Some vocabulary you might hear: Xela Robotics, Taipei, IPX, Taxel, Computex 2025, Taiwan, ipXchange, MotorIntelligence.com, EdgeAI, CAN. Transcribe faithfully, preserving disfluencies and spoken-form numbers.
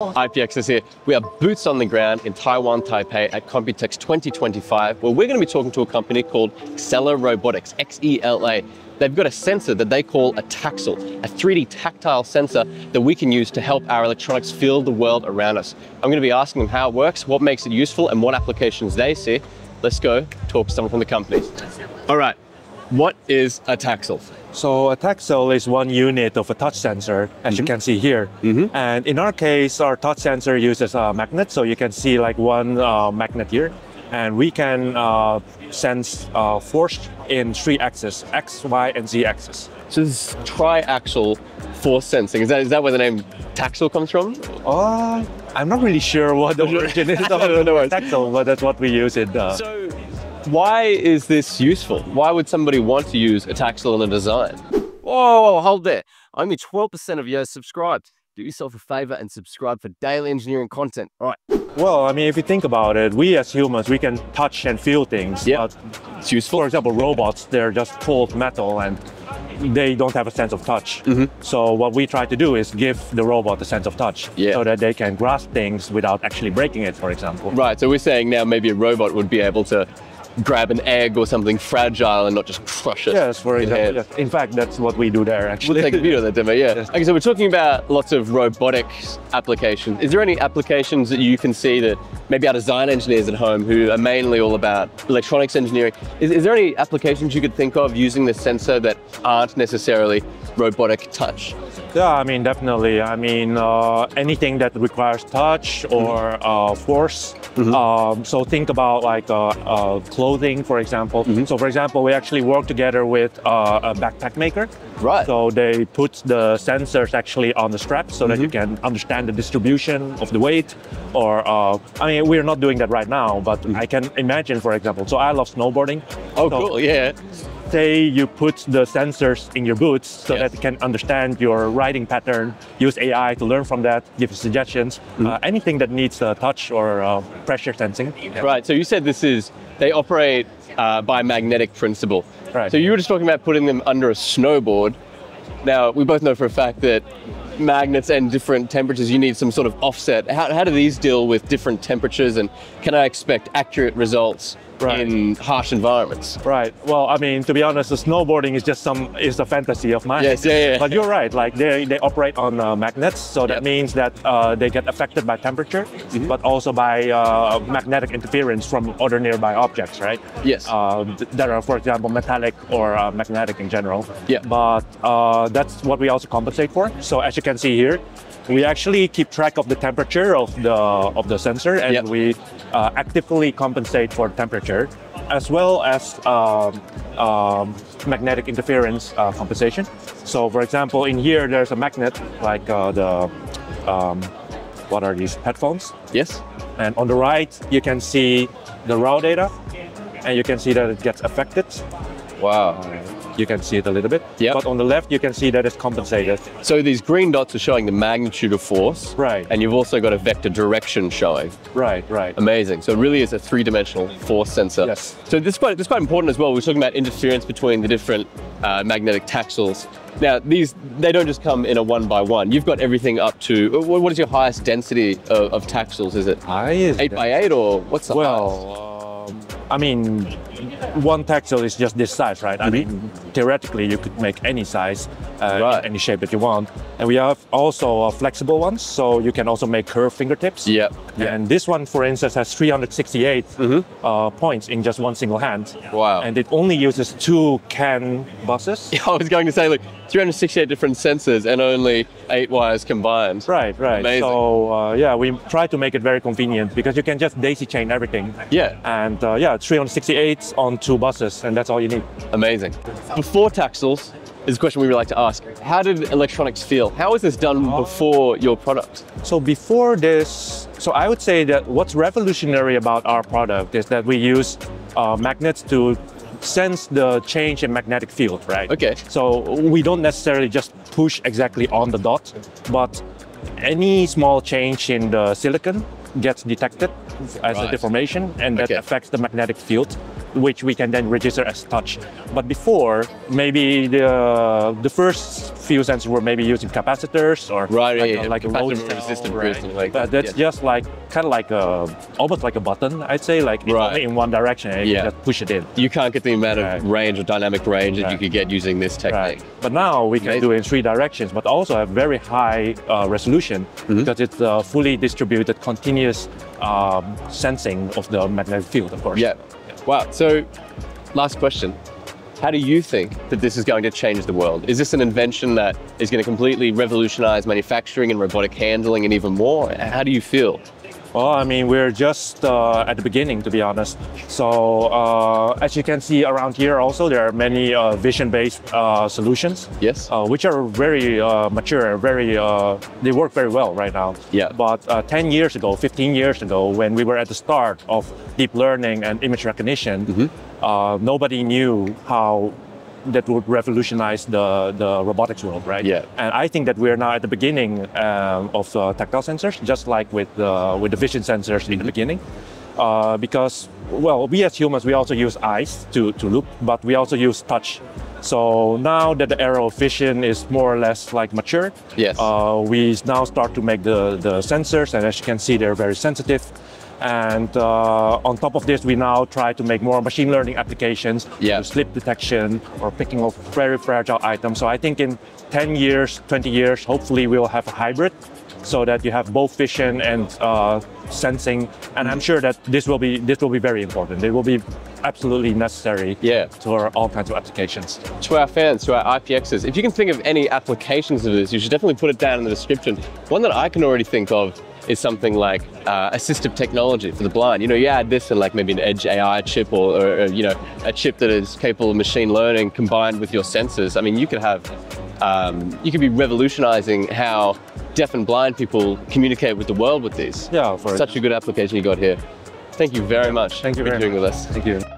I P X is here. We are boots on the ground in Taiwan, Taipei at Computex twenty twenty-five, where we're going to be talking to a company called Xela Robotics, X E L A. They've got a sensor that they call a Taxel, a three D tactile sensor that we can use to help our electronics feel the world around us. I'm going to be asking them how it works, what makes it useful, and what applications they see. Let's go talk to someone from the company. All right, what is a Taxel? So a Taxel is one unit of a touch sensor, as mm-hmm. you can see here. Mm-hmm. And in our case, our touch sensor uses a magnet, so you can see like one uh, magnet here. And we can uh, sense uh, force in three axes, X, Y, and Z axis. So this is tri-axle force sensing. Is that, is that where the name Taxel comes from? Uh, I'm not really sure what the origin is of no, no Taxel, but that's what we use it. Uh, so why is this useful? Why would somebody want to use a Taxel in a design? Whoa, hold there. Only twelve percent of you are subscribed. Do yourself a favor and subscribe for daily engineering content. All right. Well, I mean, if you think about it, we as humans, we can touch and feel things. Yeah, it's useful. For example, robots, they're just cold metal and they don't have a sense of touch. Mm-hmm. So what we try to do is give the robot a sense of touch yeah. so that they can grasp things without actually breaking it, for example. Right, so we're saying now maybe a robot would be able to grab an egg or something fragile and not just crush it. Yes, for example. Yes. In fact, that's what we do there, actually. We'll take a video of that demo, yeah. Yes. Okay, so we're talking about lots of robotics applications. Is there any applications that you can see that maybe our design engineers at home, who are mainly all about electronics engineering, is, is there any applications you could think of using this sensor that aren't necessarily robotic touch? Yeah, I mean, definitely. I mean, uh, anything that requires touch or mm-hmm. uh, force. Mm-hmm. um, so think about like uh, uh, clothing, for example. Mm-hmm. So for example, we actually work together with uh, a backpack maker. Right. So they put the sensors actually on the straps so mm-hmm. that you can understand the distribution of the weight. Or, uh, I mean, we're not doing that right now, but mm-hmm. I can imagine, for example, so I love snowboarding. Oh, so cool, yeah. Say you put the sensors in your boots so yes. that it can understand your riding pattern, use A I to learn from that, give suggestions, mm-hmm. uh, anything that needs uh, touch or uh, pressure sensing. Yeah. Right, so you said this is, they operate uh, by magnetic principle. Right. So you were just talking about putting them under a snowboard. Now, we both know for a fact that magnets and different temperatures, you need some sort of offset. How, how do these deal with different temperatures, and can I expect accurate results right. in harsh environments? Right. Well, I mean, to be honest, the snowboarding is just some is a fantasy of mine. Yes, yeah, yeah. But you're right. Like they they operate on uh, magnets, so that yep. means that uh, they get affected by temperature, mm-hmm. but also by uh, magnetic interference from other nearby objects, right? Yes. Uh, that are, for example, metallic or uh, magnetic in general. Yeah. But uh, that's what we also compensate for. So as you can can see here, we actually keep track of the temperature of the of the sensor, and yep. we uh, actively compensate for temperature as well as um, um, magnetic interference uh, compensation. So for example, in here there's a magnet like uh, the um, what are these headphones? Yes. And on the right you can see the raw data, and you can see that it gets affected. Wow. You can see it a little bit, yep. but on the left you can see that it's compensated. So these green dots are showing the magnitude of force. Right. And you've also got a vector direction showing. Right, right. Amazing. So it really is a three-dimensional force sensor. Yes. So this is quite, this is quite important as well. We're talking about interference between the different uh, magnetic taxels. Now, these, they don't just come in a one by one. You've got everything up to, what is your highest density of, of taxels? Is it highest eight by eight or what's the well, highest? Well, um, I mean, one Taxel is just this size, right? I mean, mm-hmm. theoretically, you could make any size, uh, right. any shape that you want. And we have also uh, flexible ones, so you can also make curved fingertips. Yep. Yep. And this one, for instance, has three hundred sixty-eight mm-hmm. uh, points in just one single hand. Wow. And it only uses two C A N buses. I was going to say, look, three hundred sixty-eight different sensors and only eight wires combined. Right, right. Amazing. So, uh, yeah, we try to make it very convenient because you can just daisy chain everything. Yeah. And uh, yeah, three hundred sixty-eight on two buses, and that's all you need. Amazing. Before Taxels is a question we would like to ask. How did electronics feel? How was this done before your product? So before this, so I would say that what's revolutionary about our product is that we use uh, magnets to sense the change in magnetic field, right? Okay. So we don't necessarily just push exactly on the dot, but any small change in the silicon gets detected as right. a deformation, and that okay. affects the magnetic field. which we can then register as touch. But before, maybe the the first few sensors were maybe using capacitors or right, like, yeah, a, like a load resistant right. like But that, that's yeah. just like kind of like a almost like a button, I'd say, like right. only in one direction. And yeah. you just push it in. You can't get the amount right. of range or dynamic range right. that you could get using this technique. Right. But now we can Amazing. do it in three directions, but also have very high uh, resolution mm-hmm. because it's uh, fully distributed, continuous um, sensing of the magnetic field, of course. Yeah. Wow. So, last question. How do you think that this is going to change the world? Is this an invention that is going to completely revolutionize manufacturing and robotic handling and even more? How do you feel? Well, I mean, we're just uh, at the beginning, to be honest. So, uh, as you can see around here also, there are many uh, vision-based uh, solutions. Yes. Uh, which are very uh, mature, very, uh, they work very well right now. Yeah. But uh, ten years ago, fifteen years ago, when we were at the start of deep learning and image recognition, mm-hmm. uh, nobody knew how that would revolutionize the, the robotics world, right? Yeah. And I think that we're now at the beginning um, of uh, tactile sensors, just like with, uh, with the vision sensors mm-hmm. in the beginning. Uh, because, well, we as humans, we also use eyes to, to look, but we also use touch. So now that the era of vision is more or less like mature, yes. uh, we now start to make the, the sensors, and as you can see, they're very sensitive. And uh, on top of this, we now try to make more machine learning applications, yeah. to slip detection or picking off very fragile items. So I think in ten years, twenty years, hopefully we'll have a hybrid so that you have both vision and uh, sensing. And I'm sure that this will be this will be very important. It will be absolutely necessary yeah. for all kinds of applications. To our fans, to our I P Xs, if you can think of any applications of this, you should definitely put it down in the description. One that I can already think of is something like uh, assistive technology for the blind. You know, you add this and like maybe an edge A I chip or, or, or, you know, a chip that is capable of machine learning combined with your sensors. I mean, you could have, um, you could be revolutionizing how deaf and blind people communicate with the world with these. Yeah, for Such it. a good application you got here. Thank you very much Thank you for very doing much. with us. Thank you.